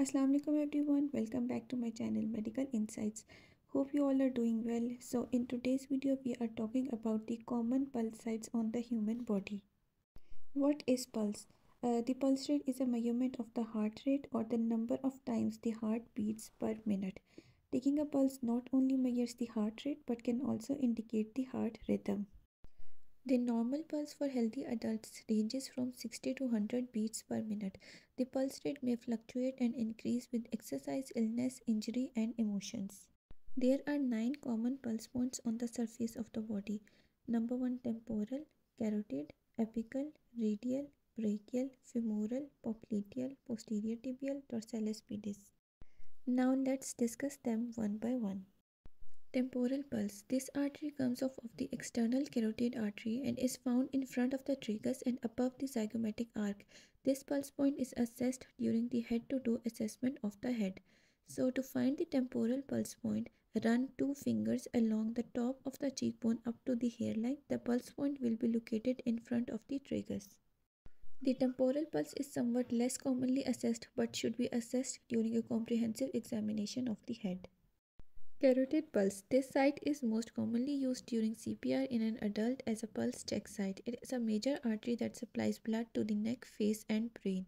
Assalamu alaikum everyone, welcome back to my channel Medical Insights. Hope you all are doing well. So in today's video we are talking about the common pulse rates on the human body. What is pulse? The pulse rate is a measurement of the heart rate or the number of times the heart beats per minute. Taking a pulse not only measures the heart rate but can also indicate the heart rhythm. The normal pulse for healthy adults ranges from 60 to 100 beats per minute. The pulse rate may fluctuate and increase with exercise, illness, injury, and emotions. There are 9 common pulse points on the surface of the body. Number 1, temporal, carotid, apical, radial, brachial, femoral, popliteal, posterior tibial, dorsalis pedis. Now let's discuss them one by one. Temporal pulse. This artery comes off of the external carotid artery and is found in front of the tragus and above the zygomatic arc. This pulse point is assessed during the head-to-toe assessment of the head. So to find the temporal pulse point, run 2 fingers along the top of the cheekbone up to the hairline. The pulse point will be located in front of the tragus. The temporal pulse is somewhat less commonly assessed but should be assessed during a comprehensive examination of the head. Carotid pulse. This site is most commonly used during CPR in an adult as a pulse check site. It is a major artery that supplies blood to the neck, face, and brain.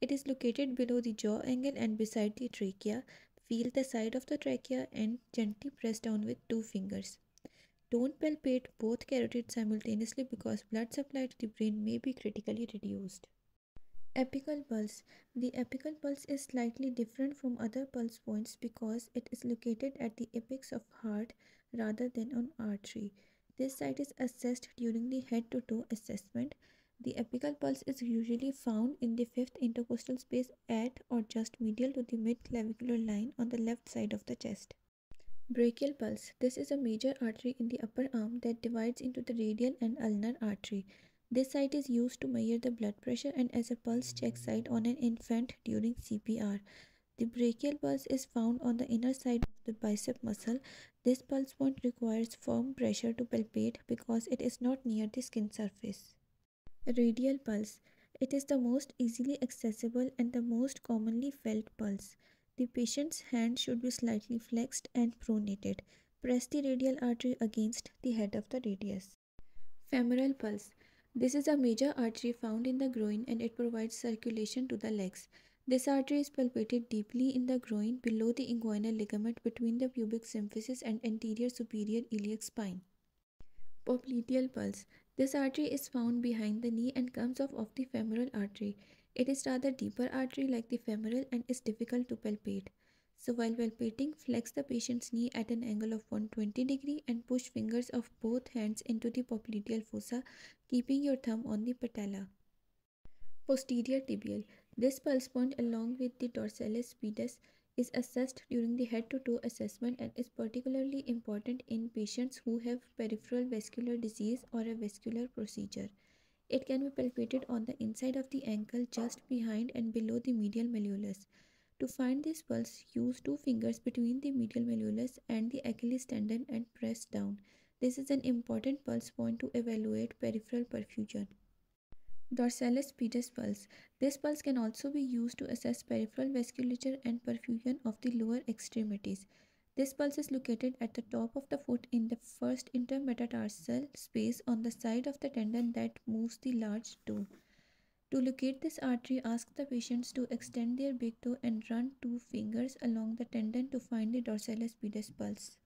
It is located below the jaw angle and beside the trachea. Feel the side of the trachea and gently press down with 2 fingers. Don't palpate both carotids simultaneously because blood supply to the brain may be critically reduced. Apical pulse. The apical pulse is slightly different from other pulse points because it is located at the apex of heart rather than on artery. This site is assessed during the head-to-toe assessment. The apical pulse is usually found in the 5th intercostal space at or just medial to the mid-clavicular line on the left side of the chest. Brachial pulse. This is a major artery in the upper arm that divides into the radial and ulnar artery. This site is used to measure the blood pressure and as a pulse check site on an infant during CPR. The brachial pulse is found on the inner side of the bicep muscle. This pulse point requires firm pressure to palpate because it is not near the skin surface. Radial pulse. It is the most easily accessible and the most commonly felt pulse. The patient's hand should be slightly flexed and pronated. Press the radial artery against the head of the radius. Femoral pulse. This is a major artery found in the groin and it provides circulation to the legs. This artery is palpated deeply in the groin below the inguinal ligament between the pubic symphysis and anterior superior iliac spine. Popliteal pulse. This artery is found behind the knee and comes off of the femoral artery. It is rather deeper artery like the femoral and is difficult to palpate. So while palpating, flex the patient's knee at an angle of 120 degree and push fingers of both hands into the popliteal fossa, keeping your thumb on the patella. Posterior tibial. This pulse point along with the dorsalis pedis is assessed during the head-to-toe assessment and is particularly important in patients who have peripheral vascular disease or a vascular procedure. It can be palpated on the inside of the ankle just behind and below the medial malleolus. To find this pulse, use 2 fingers between the medial malleolus and the Achilles tendon and press down. This is an important pulse point to evaluate peripheral perfusion. Dorsalis pedis pulse. This pulse can also be used to assess peripheral vasculature and perfusion of the lower extremities. This pulse is located at the top of the foot in the 1st intermetatarsal space on the side of the tendon that moves the large toe. To locate this artery, ask the patients to extend their big toe and run 2 fingers along the tendon to find the dorsalis pedis pulse.